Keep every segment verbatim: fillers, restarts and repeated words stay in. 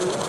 Thank you.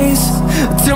till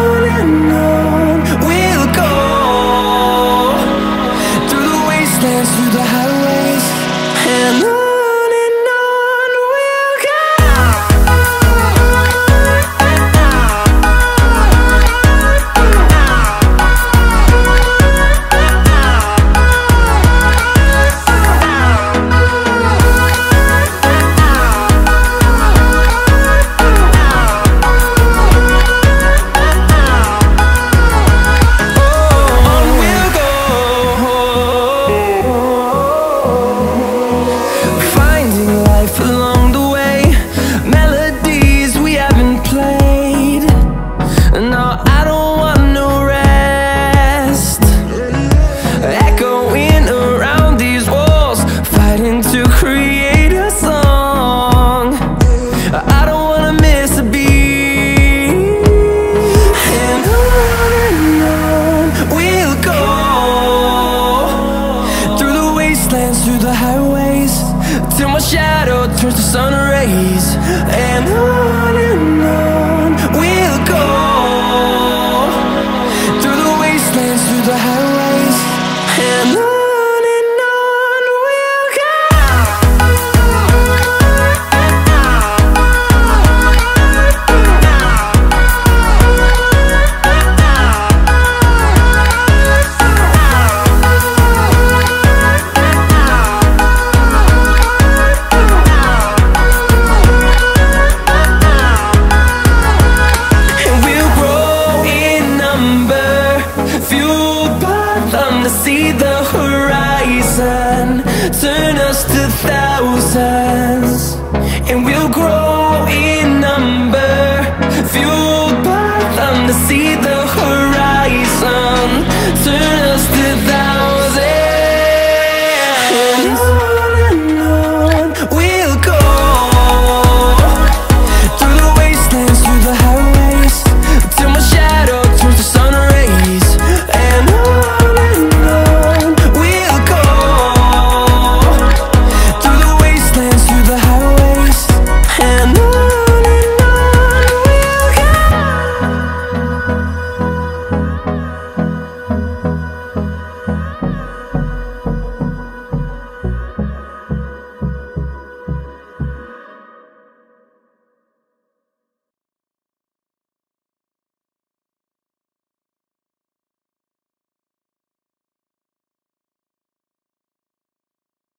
and on we'll go, through the wastelands, through the highways, and on. Through the highways, till my shadow turns to sun rays. And on and on we'll go, through the wastelands, through the highways, and on. See the horizon turn us to thousands, and we'll grow in number, fueled by them to see the horizon.